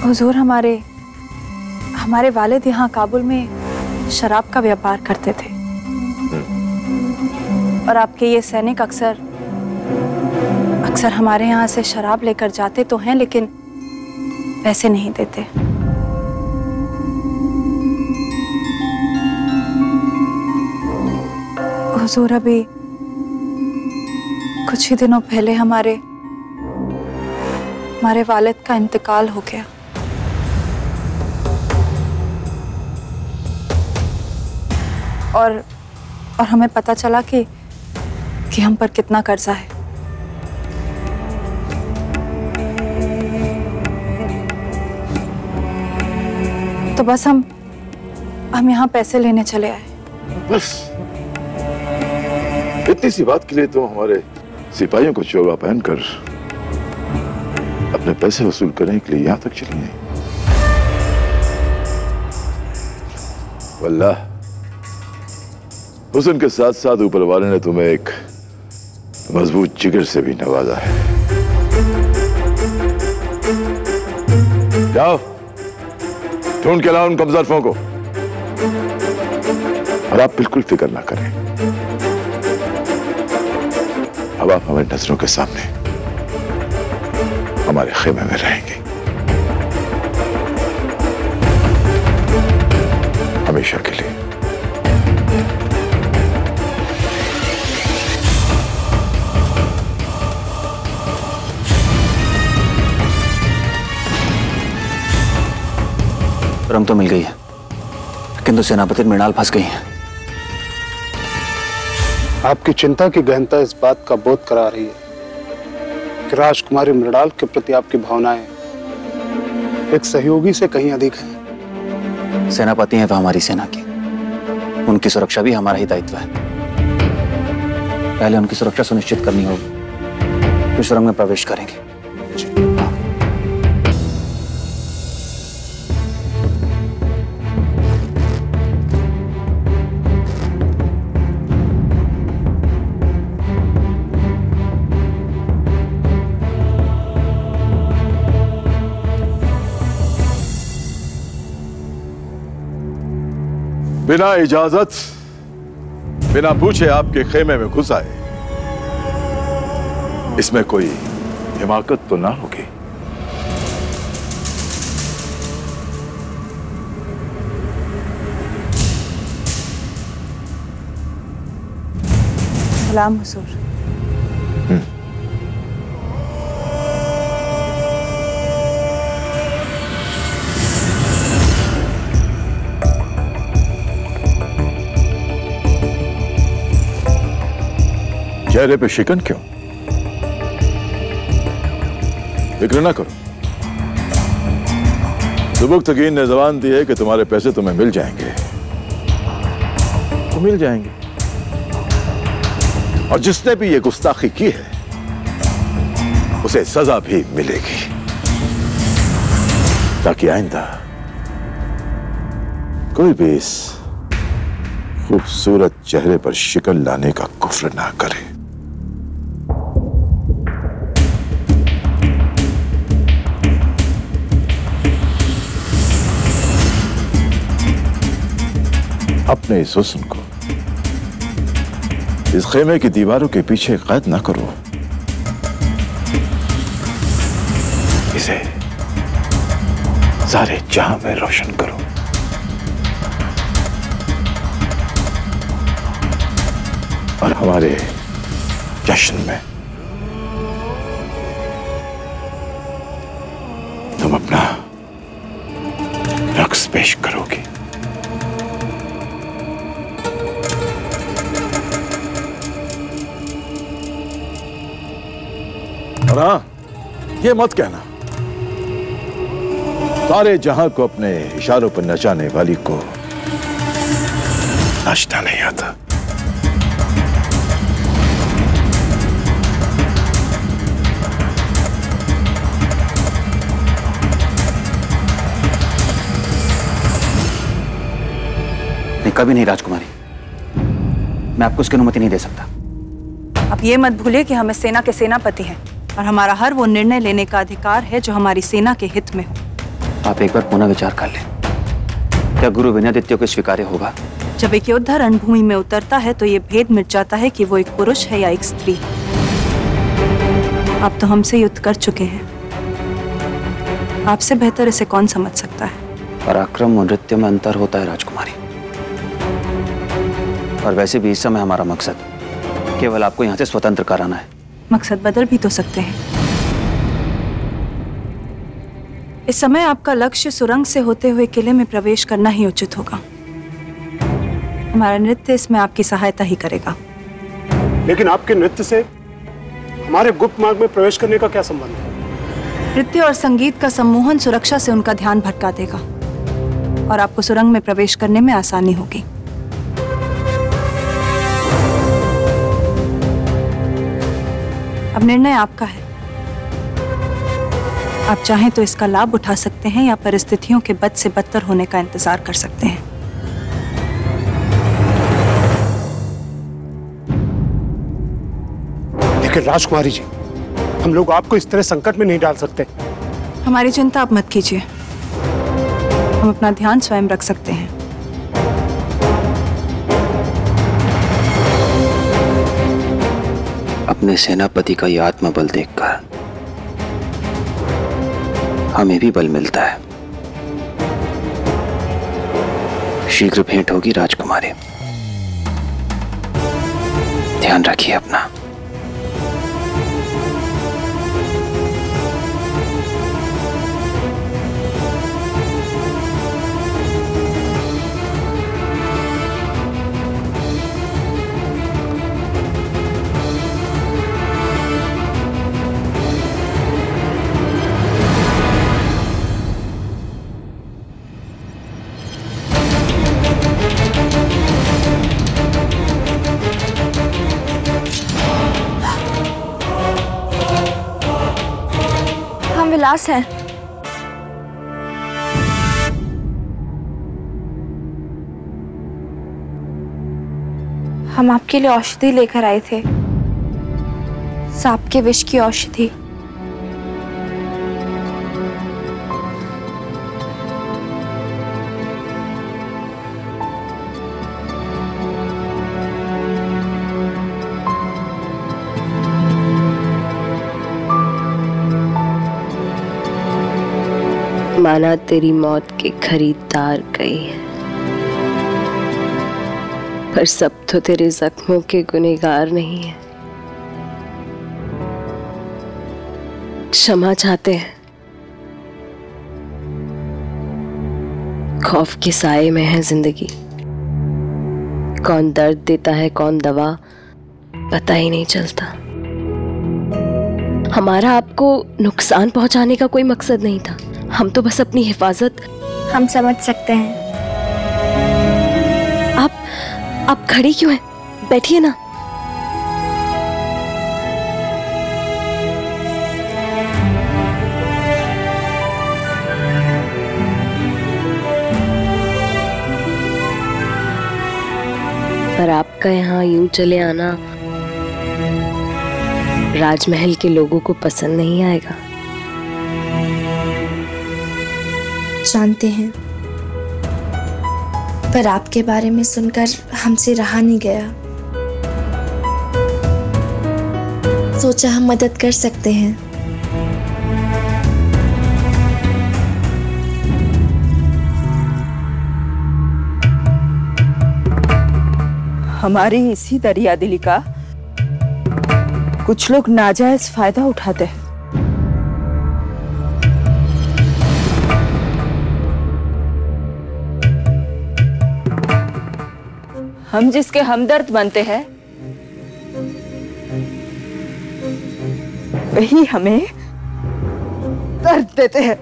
हुजूर, हमारे वालिद यहाँ काबुल में शराब का व्यापार करते थे और आपके ये सैनिक अक्सर हमारे यहाँ से शराब लेकर जाते तो हैं, लेकिन पैसे नहीं देते। हुजूर, अभी कुछ ही दिनों पहले हमारे वालिद का इंतकाल हो गया। और हमें पता चला कि हम पर कितना कर्जा है। तो बस हम यहाँ पैसे लेने चले आए। बस इतनी सी बात के लिए तुम हमारे सिपाहियों को चोगा पहनकर अपने पैसे वसूल करने के लिए यहाँ तक चली आई। वल्लाह, हुस्न के साथ साथ ऊपर वाले ने तुम्हें एक मजबूत जिगर से भी नवाजा है। जाओ, ढूंढ के लाओ उन कमजोरों को। और आप बिल्कुल फिक्र ना करें। अब आप हमारी नजरों के सामने हमारे खेमे में रहेंगे, हमेशा के लिए। रम तो मिल गई है, किंतु सेनापति मृणाल फंस गई है। आपकी चिंता की गहनता इस बात का बोध करा रही है कि राजकुमारी मृणाल के प्रति आपकी भावनाएं एक सहयोगी से कहीं अधिक हैं। सेनापति हैं वह हमारी सेना की, उनकी सुरक्षा भी हमारा ही दायित्व है। पहले उनकी सुरक्षा सुनिश्चित करनी होगी, फिर सुरंग में प्रवेश करेंगे। बिना इजाजत, बिना पूछे आपके खेमे में घुस आए, इसमें कोई हिमाकत तो ना होगी। सलाम हुजूर। चेहरे पे शिकन क्यों? फिक्र ना करो। सुबुक्तगीन ने जबान दी है कि तुम्हारे पैसे तुम्हें मिल जाएंगे, तो मिल जाएंगे। और जिसने भी ये गुस्ताखी की है उसे सजा भी मिलेगी, ताकि आइंदा कोई भी इस खूबसूरत चेहरे पर शिकन लाने का कुफ्र ना करे। अपने इस हुस्न को इस खेमे की दीवारों के पीछे कैद ना करो, इसे सारे जहां में रोशन करो। और हमारे जश्न में तुम अपना रक्स पेश करोगे। और हाँ, ये मत कहना सारे जहां को अपने इशारों पर नचाने वाली को नाचना नहीं आता। नहीं, कभी नहीं राजकुमारी, मैं आपको इसकी अनुमति नहीं दे सकता। आप ये मत भूलिए कि हमें सेना के सेनापति हैं और हमारा हर वो निर्णय लेने का अधिकार है जो हमारी सेना के हित में हो। आप एक बार पुनः विचार कर लें, क्या गुरु विनयादित्य को स्वीकार्य होगा? जब एक योद्धा रणभूमि में उतरता है तो ये भेद मिट जाता है कि वो एक पुरुष है या एक स्त्री। आप तो हमसे युद्ध कर चुके हैं, आपसे बेहतर इसे कौन समझ सकता है। पराक्रम और नृत्य में अंतर होता है राजकुमारी, और वैसे भी इस समय हमारा मकसद केवल आपको यहाँ से स्वतंत्र कराना है। मकसद बदल भी तो सकते हैं। इस समय आपका लक्ष्य सुरंग से होते हुए किले में प्रवेश करना ही उचित होगा। हमारा नृत्य इसमें आपकी सहायता ही करेगा। लेकिन आपके नृत्य से हमारे गुप्त मार्ग में प्रवेश करने का क्या संबंध है? नृत्य और संगीत का सम्मोहन सुरक्षा से उनका ध्यान भटका देगा और आपको सुरंग में प्रवेश करने में आसानी होगी। अब निर्णय आपका है, आप चाहें तो इसका लाभ उठा सकते हैं या परिस्थितियों के बद से बदतर होने का इंतजार कर सकते हैं। राजकुमारी जी, हम लोग आपको इस तरह संकट में नहीं डाल सकते। हमारी चिंता आप मत कीजिए, हम अपना ध्यान स्वयं रख सकते हैं। अपने सेनापति का यह आत्मबल देखकर हमें भी बल मिलता है। शीघ्र भेंट होगी राजकुमारी, ध्यान रखिए अपना। विलास है, हम आपके लिए औषधि लेकर आए थे, सांप के विष की औषधि। माना तेरी मौत के खरीदार गई है, पर सब तो तेरे जख्मों के गुनहगार नहीं है। क्षमा चाहते हैं। खौफ के साए में है जिंदगी, कौन दर्द देता है कौन दवा पता ही नहीं चलता। हमारा आपको नुकसान पहुंचाने का कोई मकसद नहीं था, हम तो बस अपनी हिफाजत। हम समझ सकते हैं। आप खड़ी क्यों हैं? बैठिए ना। पर आपका यहाँ यूं चले आना राजमहल के लोगों को पसंद नहीं आएगा। जानते हैं, पर आपके बारे में सुनकर हमसे रहा नहीं गया, सोचा हम मदद कर सकते हैं। हमारी इसी दरियादिली का कुछ लोग नाजायज फायदा उठाते हैं। हम जिसके हमदर्द बनते हैं वही हमें दर्द देते हैं।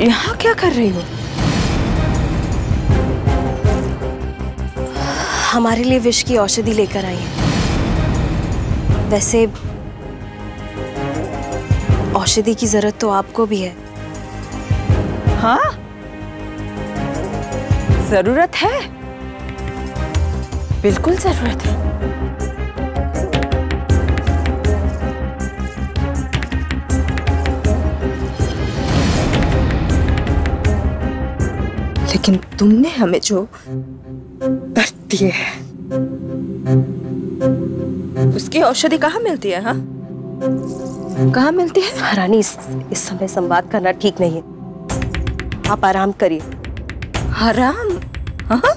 यहाँ क्या कर रही हो? हमारे लिए विष की औषधि लेकर आई है। वैसे औषधि की जरूरत तो आपको भी है। हाँ, जरूरत है, बिल्कुल जरूरत है। लेकिन तुमने हमें जो दिए है, उसकी औषधि कहाँ मिलती है? हाँ, कहाँ मिलती है? महारानी, इस समय संवाद करना ठीक नहीं है। आप आराम करिए। आराम? हाँ?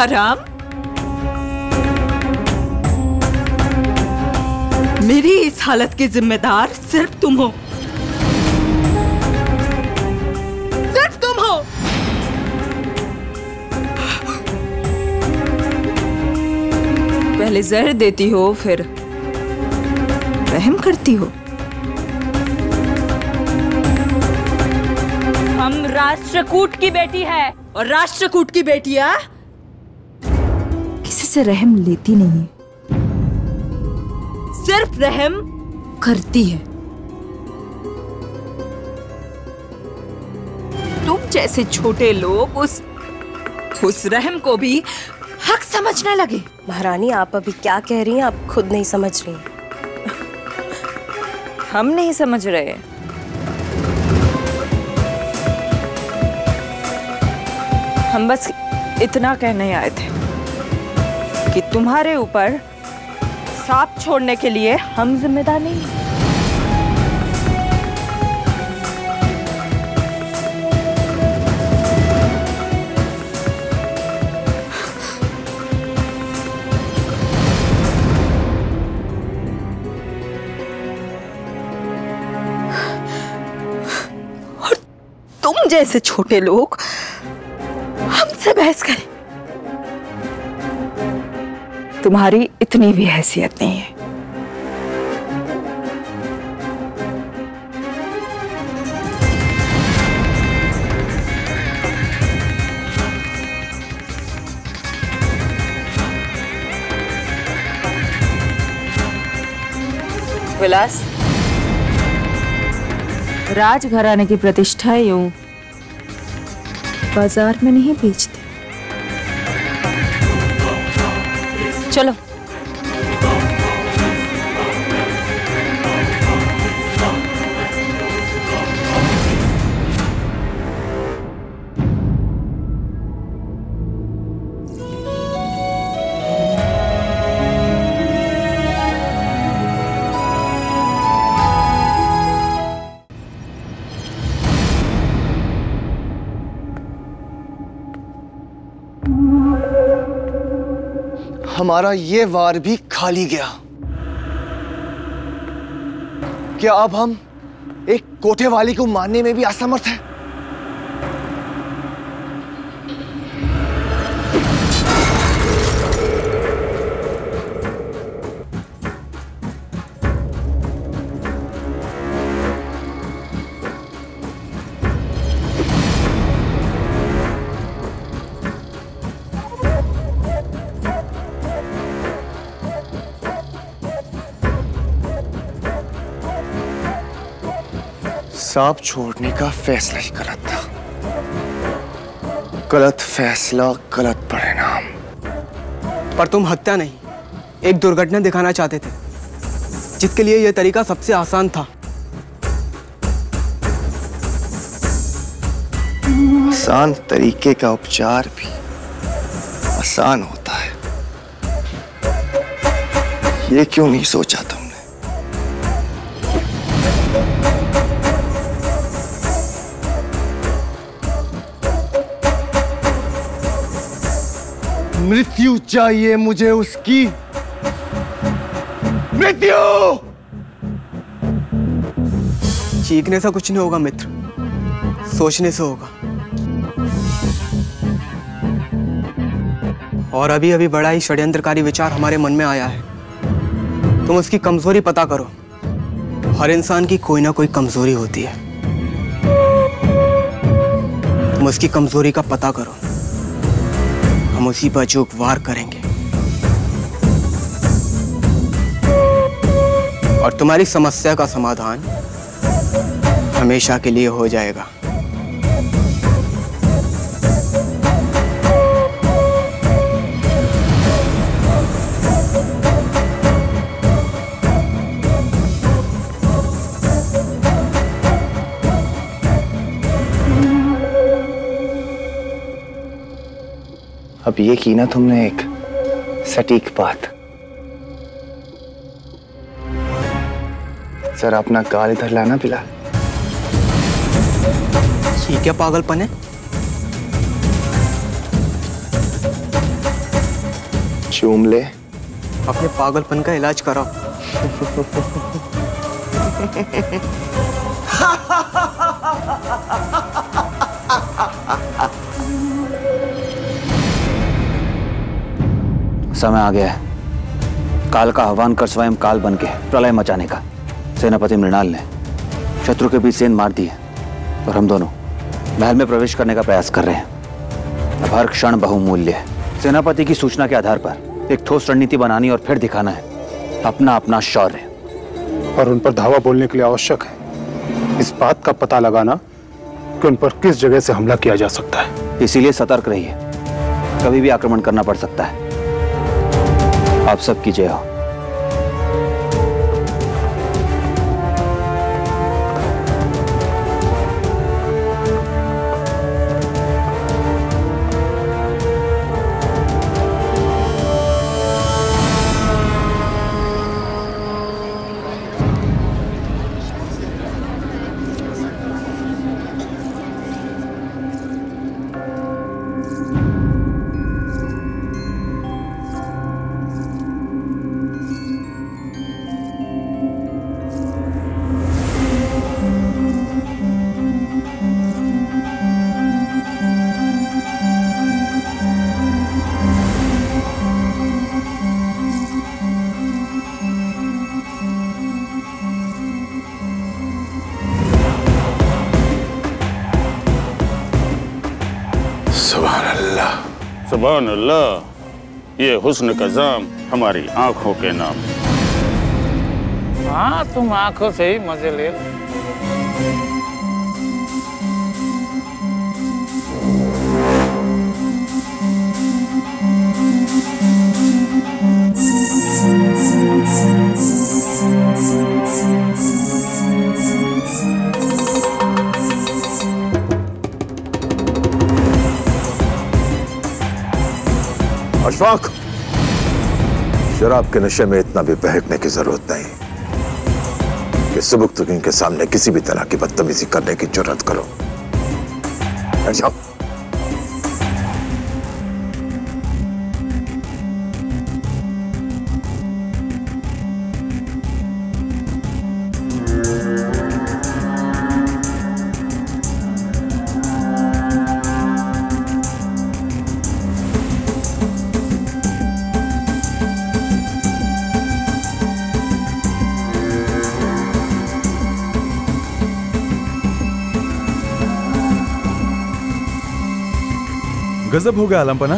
आराम? मेरी इस हालत के जिम्मेदार सिर्फ तुम हो। पहले जहर देती हो, फिर रहम करती हो। हम राष्ट्रकूट की बेटी है और राष्ट्रकूट की बेटियां किसी से रहम लेती नहीं है, सिर्फ रहम करती है। तुम जैसे छोटे लोग उस रहम को भी हक समझने लगे। महारानी, आप अभी क्या कह रही हैं? आप खुद नहीं समझ रही हैं। हम नहीं समझ रहे। हम बस इतना कहने आए थे कि तुम्हारे ऊपर सांप छोड़ने के लिए हम जिम्मेदार नहीं हैं। जैसे छोटे लोग हमसे बहस करें। तुम्हारी इतनी भी हैसियत नहीं है। विलास, राजघराने की प्रतिष्ठा यूं बाजार में नहीं बेचते। चलो। हमारा ये वार भी खाली गया। क्या अब हम एक कोठेवाली को मारने में भी असमर्थ हैं? सांप छोड़ने का फैसला ही गलत था। गलत फैसला, गलत परिणाम। पर तुम हत्या नहीं, एक दुर्घटना दिखाना चाहते थे, जिसके लिए यह तरीका सबसे आसान था। आसान तरीके का उपचार भी आसान होता है। ये क्यों नहीं सोचा तुम? मृत्यु चाहिए मुझे उसकी, मृत्यु। चीखने से कुछ नहीं होगा मित्र, सोचने से होगा। और अभी अभी बड़ा ही षड्यंत्रकारी विचार हमारे मन में आया है। तुम उसकी कमजोरी पता करो, हर इंसान की कोई ना कोई कमजोरी होती है। तुम उसकी कमजोरी का पता करो, हम उसी पर चूक वार करेंगे। और तुम्हारी समस्या का समाधान हमेशा के लिए हो जाएगा। अब ये की ना तुमने एक सटीक बात। सर अपना गाल इधर लाना बिलाल। ये क्या पागलपन है? चूम ले। अपने पागलपन का इलाज कराओ। समय आ गया है काल का आह्वान कर स्वयं काल बनके प्रलय मचाने का। सेनापति मृणाल ने शत्रु के बीच सेन मार दी है और हम दोनों महल में प्रवेश करने का प्रयास कर रहे हैं। अब हर क्षण बहुमूल्य है। सेनापति की सूचना के आधार पर एक ठोस रणनीति बनानी और फिर दिखाना है अपना अपना शौर्य। और उन पर धावा बोलने के लिए आवश्यक है इस बात का पता लगाना कि उन पर किस जगह से हमला किया जा सकता है। इसीलिए सतर्क रहिए, कभी भी आक्रमण करना पड़ सकता है। आप सब की जय हो। सुभान अल्लाह, ये हुस्न का जाम हमारी आंखों के नाम। हाँ, तुम आंखों से ही मजे ले। शराब के नशे में इतना भी बहकने की जरूरत नहीं कि सुबुक्तगीन के सामने किसी भी तरह की बदतमीजी करने की जुर्रत करो। अच्छा गजब होगा आलमपना।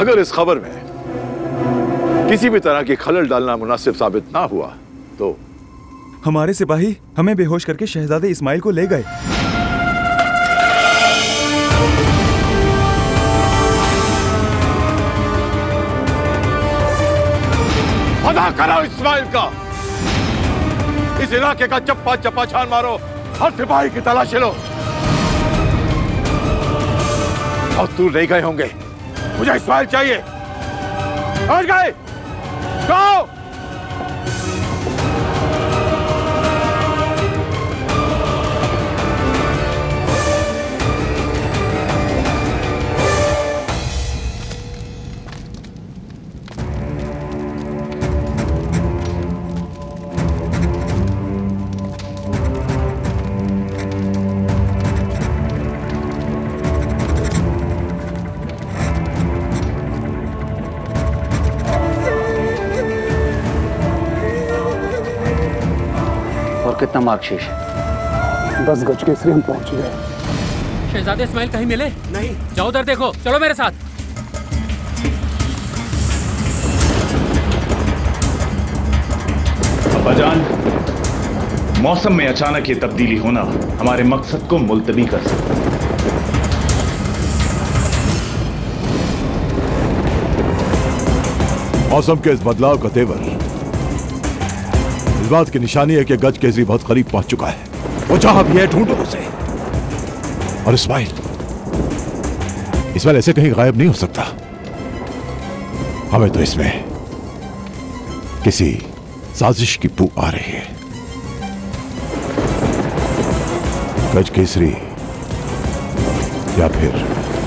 अगर इस खबर में किसी भी तरह की खलल डालना मुनासिब साबित ना हुआ तो हमारे सिपाही हमें बेहोश करके शहजादे इस्माइल को ले गए। पता करो इस्माइल का, इस इलाके का चप्पा चप्पा छान मारो, हर सिपाही की तलाश लो। और दूर नहीं गए होंगे, मुझे इस्माइल चाहिए। पहुंच गए, जाओ। और कितना मार्ग शेष है? 10 गज केसरी हम पहुंच गए। शहजादे इस्माइल कहीं मिले? नहीं। जाओ उधर देखो, चलो मेरे साथ। अब्बाजान, मौसम में अचानक ये तब्दीली होना हमारे मकसद को मुल्तवी कर सकता है। मौसम के इस बदलाव का तेवर इस बात की निशानी है कि गज केसरी बहुत करीब पहुंच चुका है। वो जहां भी है ढूंढो उसे। और इस्माइल ऐसे कहीं गायब नहीं हो सकता। हमें तो इसमें किसी साजिश की बू आ रही है। गज केसरी या फिर